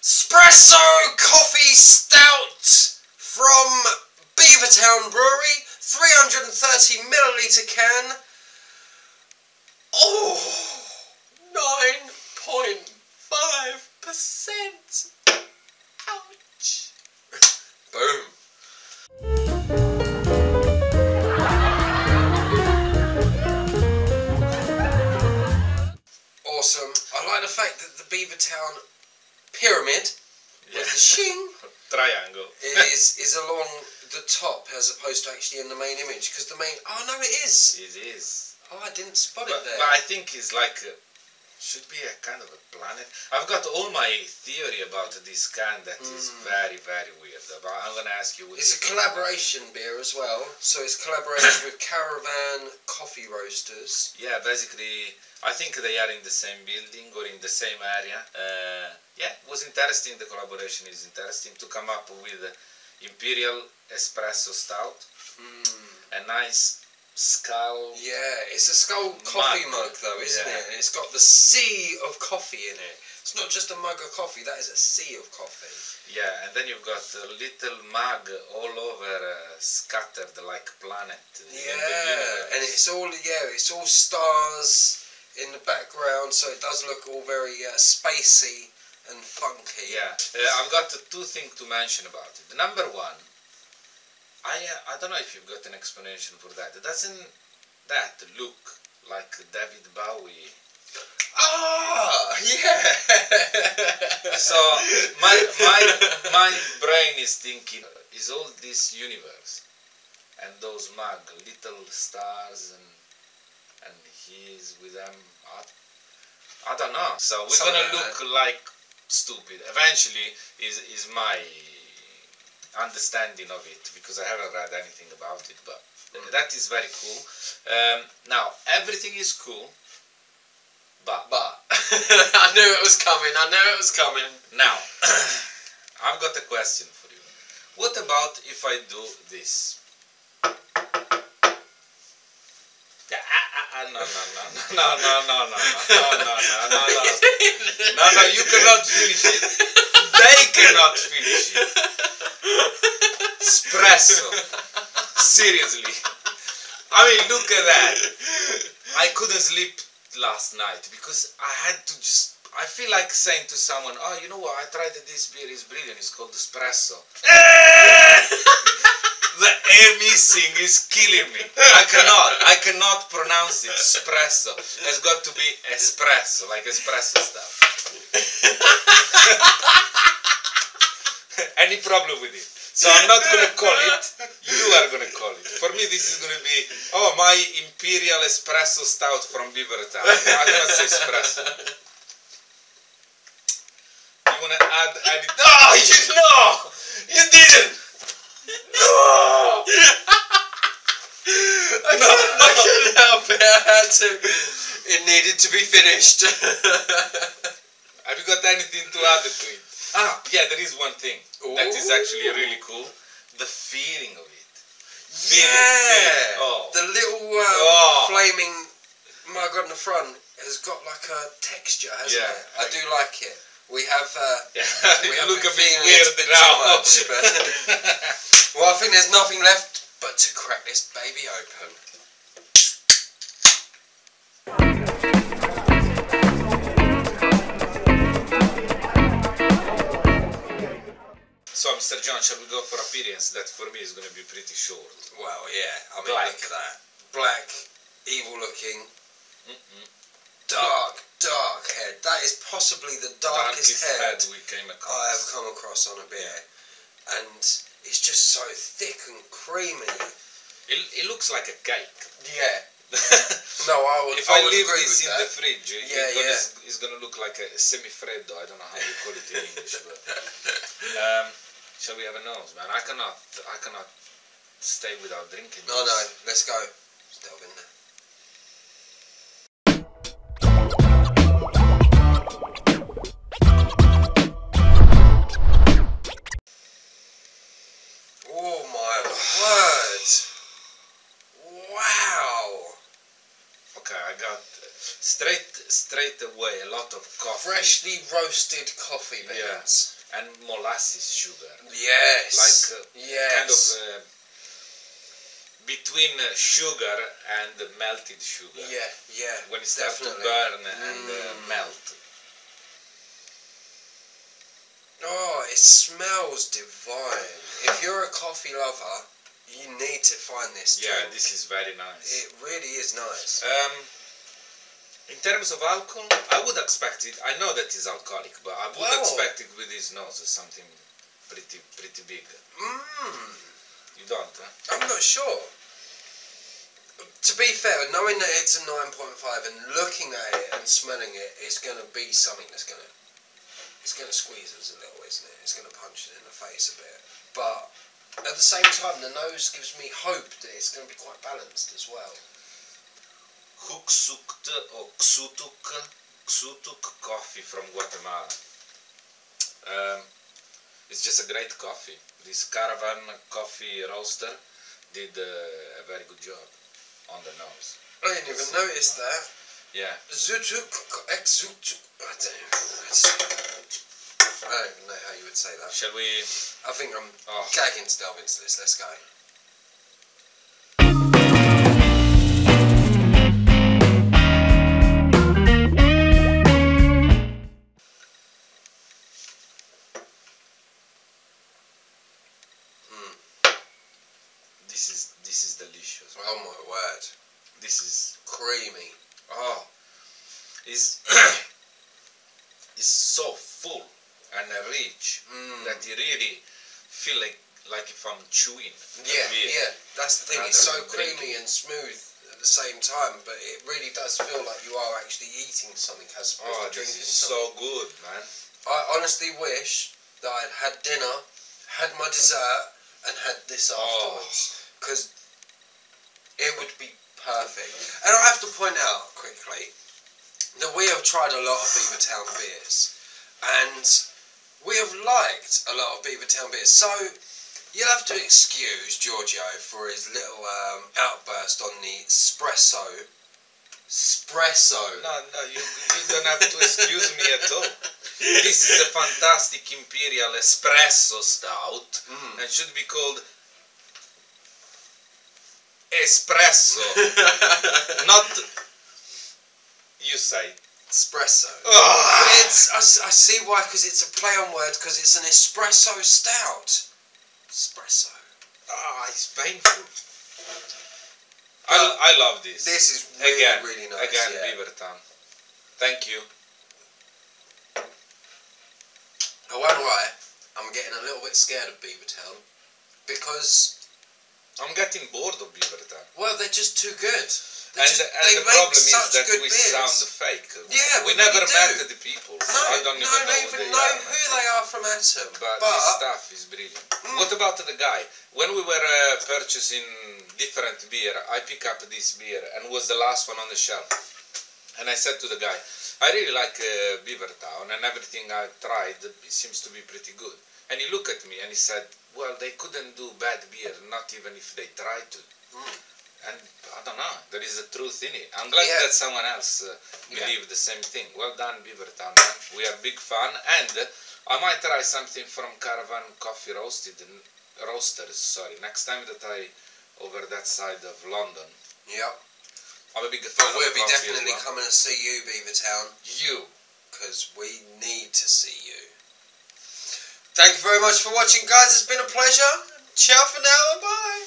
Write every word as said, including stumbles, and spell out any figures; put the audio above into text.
Spresso Coffee Stout from Beavertown Brewery, three hundred thirty milliliter can. Oh, nine point five percent. Ouch. Boom. Awesome. I like the fact that the Beavertown pyramid, yeah, with the shing triangle is is along the top as opposed to actually in the main image, because the main oh no it is it is oh I didn't spot but, it there. But I think it's like a, should be a kind of a planet. I've got all my theory about this can that mm. is very very weird. But I'm gonna ask you. What it's a collaboration about. Beer as well, so it's collaboration with Caravan Coffee Roasters. Yeah, basically. I think they are in the same building or in the same area. Uh, yeah, it was interesting. The collaboration is interesting to come up with Imperial Espresso Stout, mm. a nice skull. Yeah, it's a skull coffee mug, mug though, isn't yeah. it? And it's got the sea of coffee in it. It's not just a mug of coffee, that is a sea of coffee. Yeah, and then you've got a little mug all over uh, scattered like planet. Yeah, and it's all, yeah, it's all stars in the background, so it does look all very uh, spacey and funky. Yeah, uh, I've got two things to mention about it. Number one, I uh, I don't know if you've got an explanation for that. Doesn't that look like David Bowie? Ah, yeah. So my my my brain is thinking: is all this universe and those mug, little stars and. And he's with them. I, I don't know. So we're Something gonna look that. like stupid. Eventually, is is my understanding of it, because I haven't read anything about it. But mm. that is very cool. Um, now everything is cool. But but I knew it was coming. I knew it was coming. Now I've got a question for you. What about if I do this? No, no, no, no, no, no, no, no, no, no, no, no, no, no, you cannot finish it. They cannot finish it. Espresso. Seriously. I mean, look at that. I couldn't sleep last night because I had to just, I feel like saying to someone, oh, you know what, I tried this beer, it's brilliant, it's called Espresso. The air missing is killing me. I cannot, I cannot pronounce it. Espresso. It's got to be espresso, like espresso stuff. Any problem with it? So I'm not gonna call it. You are gonna call it. For me, this is gonna be oh my Imperial Espresso Stout from Beavertown. I'm gonna say espresso. You wanna add? Add it? No, you no, you didn't. No! I, no, couldn't, no. I couldn't help it, I had to. It needed to be finished. Have you got anything to add to it? Ah, yeah, there is one thing. Ooh. That is actually really cool. The feeling of it. Feeling, yeah! Feeling. Oh. The little um, oh. flaming mug on the front has got like a texture, hasn't yeah, it? I, I do like it. We have, uh, yeah, we have look a bit weird a bit now. Too much, but well, I think there's nothing left but to crack this baby open. So, Mister John, shall we go for appearance? That for me is going to be pretty short. Well, yeah, I mean, black. Look at that. Black, evil looking, mm-mm. dark. Dark head. That is possibly the darkest, darkest head, head we came across. I have come across on a beer, yeah. And it's just so thick and creamy. It, it looks like a cake. Yeah. No, I would. If I, I would leave agree this with in that. the fridge, it, yeah, it yeah. Is, it's gonna look like a semifreddo. I don't know how you call it in English. But, um, shall we have a nose, man? I cannot. I cannot stay without drinking. No, this. no. Let's go. Let's delve in there. out straight straight away a lot of coffee. Freshly roasted coffee beans. Yeah. And molasses sugar. Yes. Like uh, yes. kind of uh, between uh, sugar and uh, melted sugar. Yeah, yeah. When it starts to burn mm. and uh, melt. Oh, it smells divine. If you're a coffee lover, you need to find this drink. Yeah, this is very nice. It really is nice. Um, in terms of alcohol, I would expect it. I know that it's alcoholic, but I would wow. expect it with his nose or something pretty, pretty big. Mmm. You don't, huh? I'm not sure. To be fair, knowing that it's a nine point five and looking at it and smelling it, it's going to be something that's going to... It's going to squeeze us a little, isn't it? It's going to punch it in the face a bit. But at the same time, the nose gives me hope that it's going to be quite balanced as well. Ksutuk or Ksutuk, Ksutuk coffee from Guatemala. Um, it's just a great coffee. This Caravan Coffee Roaster did uh, a very good job on the nose. I didn't even notice that. Yeah. Ksutuk, Ksutuk. I don't know. I don't even know how you would say that. Shall we? I think I'm oh. gagging to delve into this. Let's go. Mm. This is this is delicious. Oh my word! This is creamy. Oh, it's it's so full. And a rich mm. that you really feel like like if I'm chewing. Yeah, yeah. That's the thing. It's so creamy and smooth at the same time, but it really does feel like you are actually eating something as opposed oh, to drinking this is something. So good, man. I honestly wish that I'd had dinner, had my dessert, and had this afterwards, because oh. it would be perfect. And I have to point out quickly that we have tried a lot of Beavertown beers, and we have liked a lot of Beavertown beers, so you'll have to excuse Giorgio for his little um, outburst on the Spresso. Spresso. No, no, you, you don't have to excuse me at all. This is a fantastic Imperial Espresso Stout mm. and should be called Espresso, not, you say, Espresso. Oh. It's, I, I see why, because it's a play on word, because it's an espresso stout. Espresso. Ah, oh, it's painful. I, I love this. This is really, again, really nice. Again, yeah. Beavertown. Thank you. I won't lie, I'm getting a little bit scared of Beavertown, because... I'm getting bored of Beavertown. Well, they're just too good. They and just, and the problem is that we beers. sound fake. Yeah, we, we never really met do. the people. No, I don't no, even know, even they know are, who they are from Atom. But, but this stuff is brilliant. Mm. What about the guy? When we were uh, purchasing different beer, I picked up this beer and was the last one on the shelf. And I said to the guy, I really like uh, Beavertown, and everything I tried it seems to be pretty good. And he looked at me and he said, well, they couldn't do bad beer, not even if they tried to. Mm. And I don't know, there is a truth in it. I'm glad yeah. that someone else uh, believed yeah. the same thing. Well done, Beavertown. We are big fan. And uh, I might try something from Caravan Coffee Roasted Roasters, sorry, next time that I over that side of London. Yeah. I'm a big fan of we'll be definitely well. coming to see you, Beavertown. You. Because we need to see you. Thank you very much for watching, guys. It's been a pleasure. Ciao for now and bye.